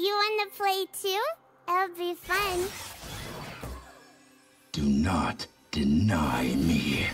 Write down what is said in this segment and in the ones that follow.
You want to play too? It'll be fun. Do not deny me.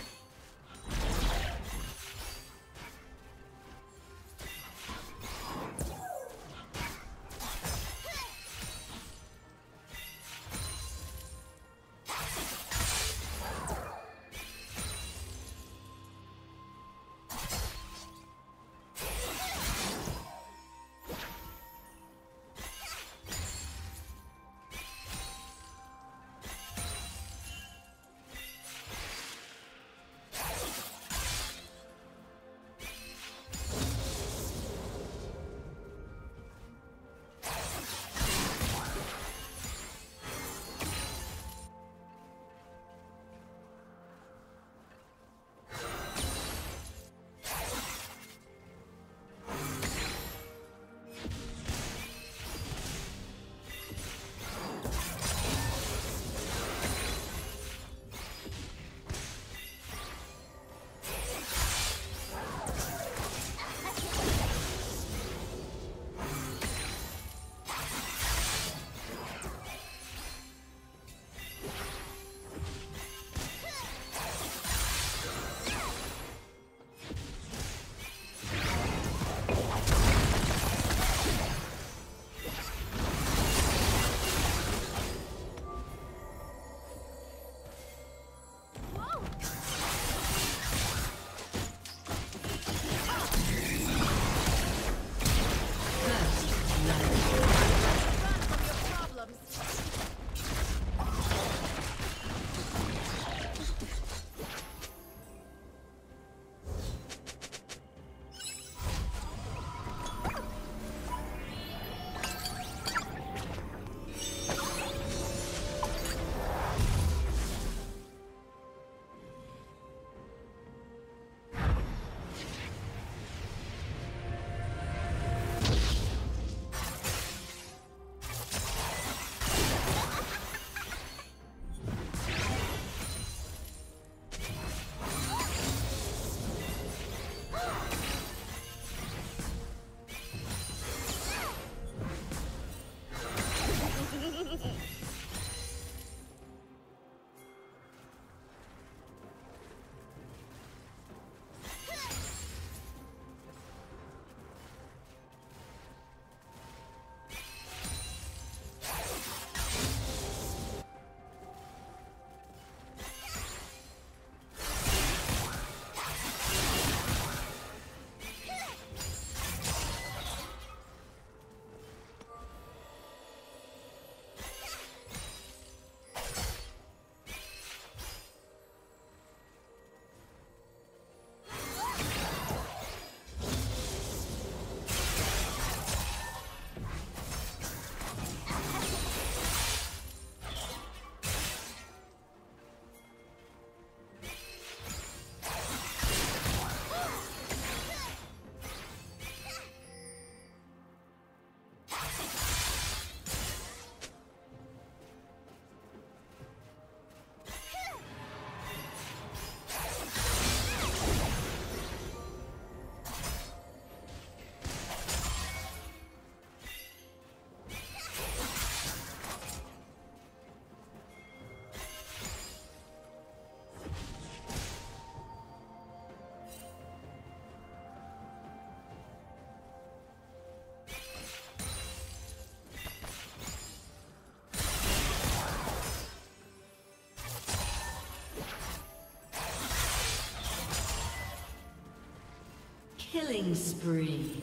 Killing spree.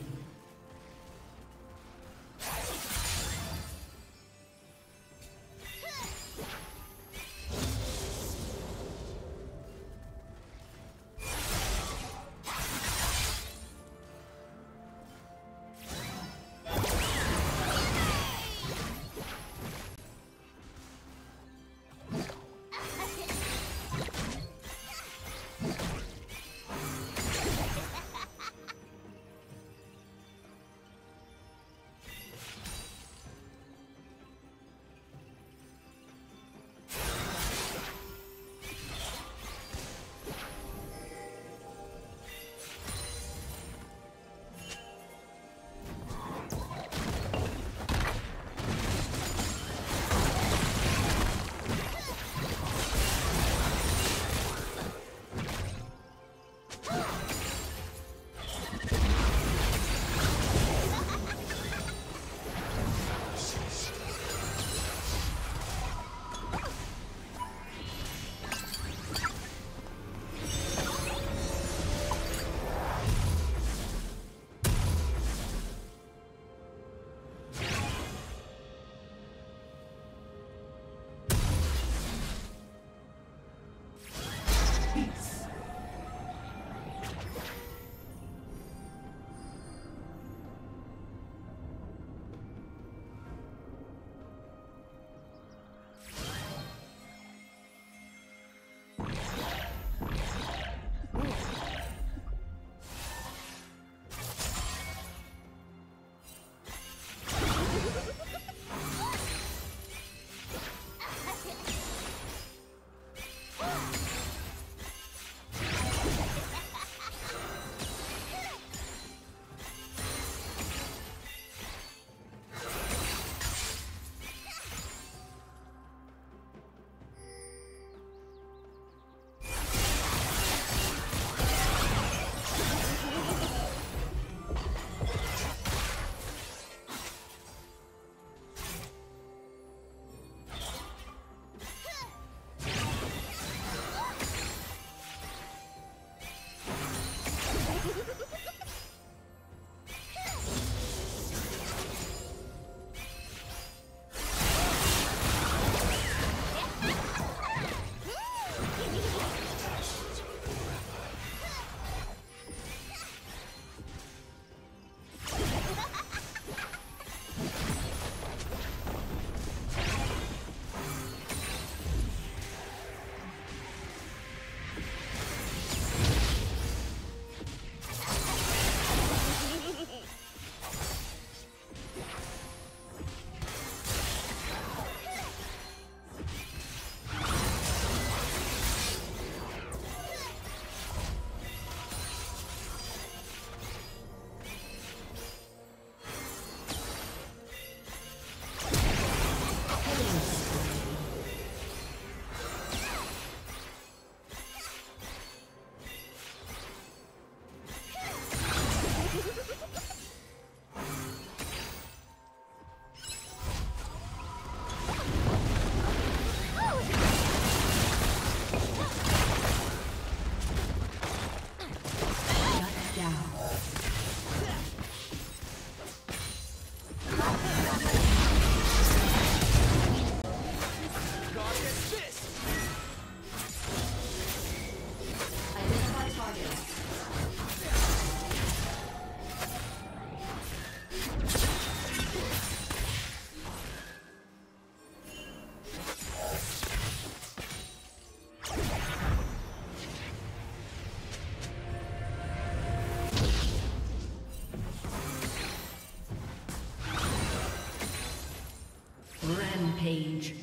Rampage.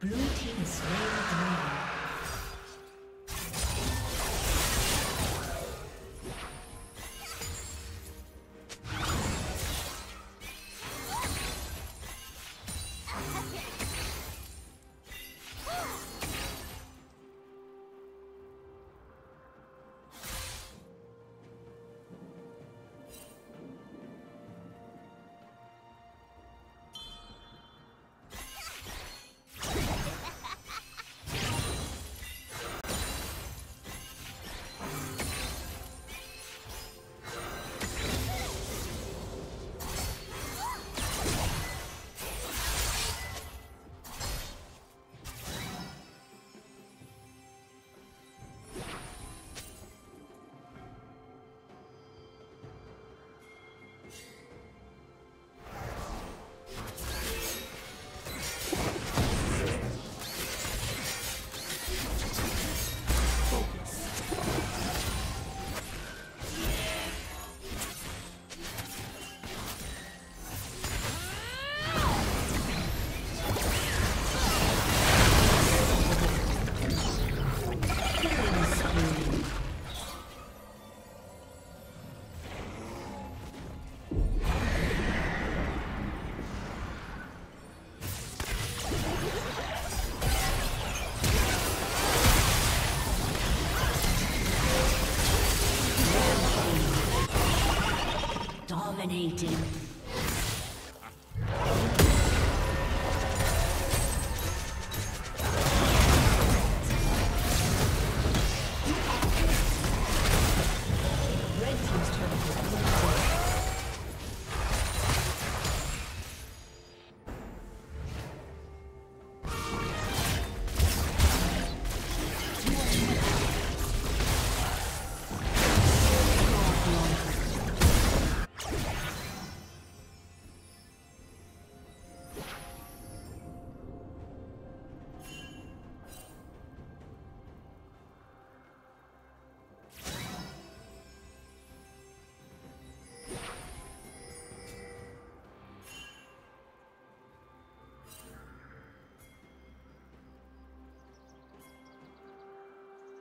Blue team is slain the dragon. Dominating.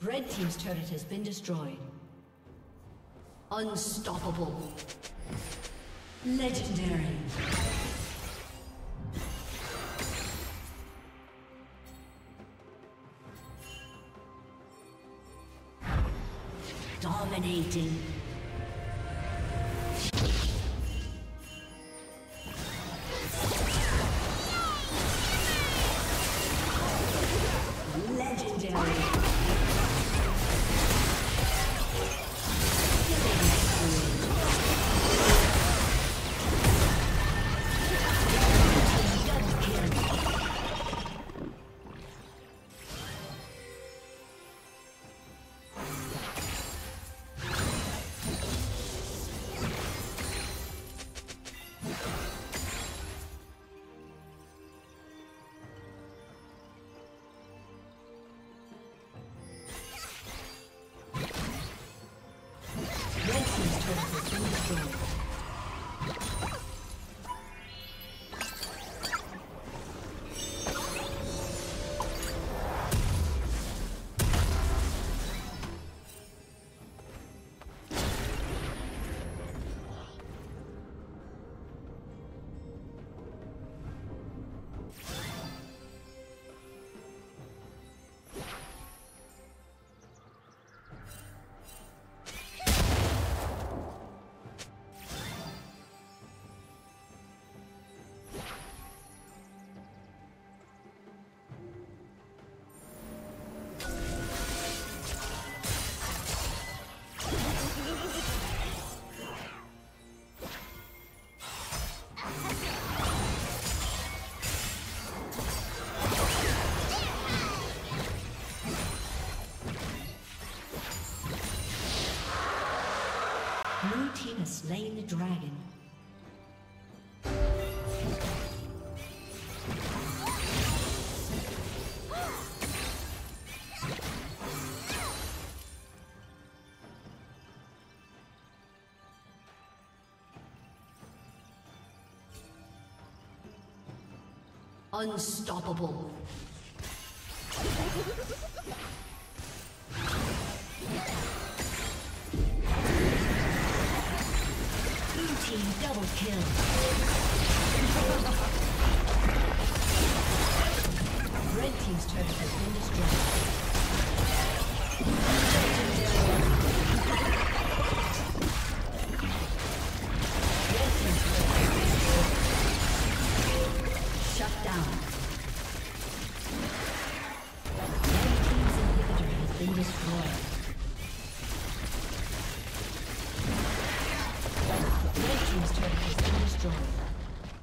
Red team's turret has been destroyed. Unstoppable. Legendary. Dominating. Slain the dragon. Unstoppable. Double kill. Red team's turret has been destroyed. Red team's turret has been destroyed. Shut down. Red team's inhibitor has been destroyed. Red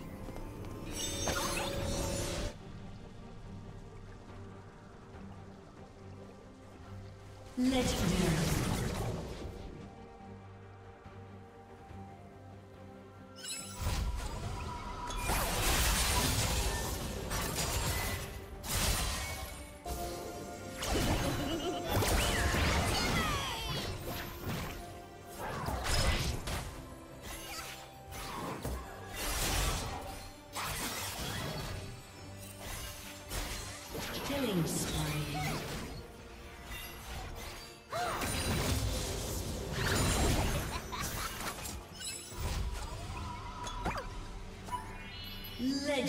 Legendary.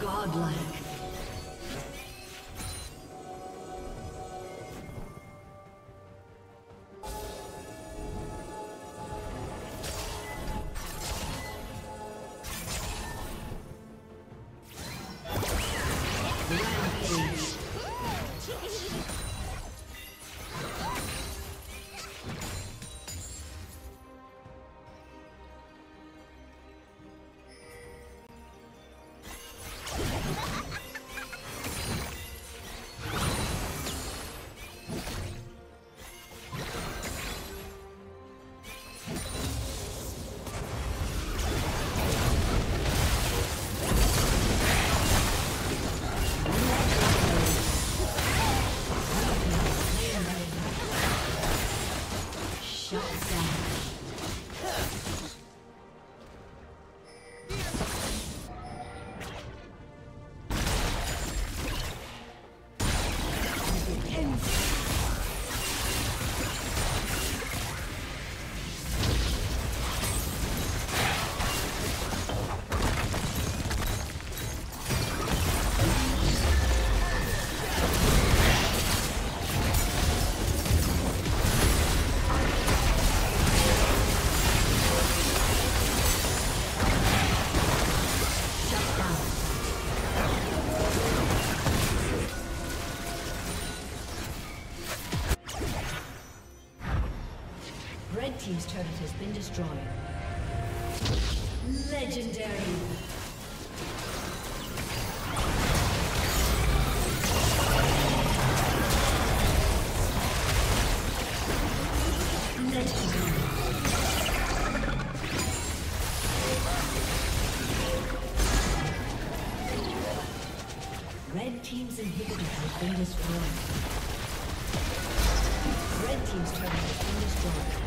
Godlike. Shut down. Team's turret has been destroyed. Legendary. Red team's inhibitor has been destroyed.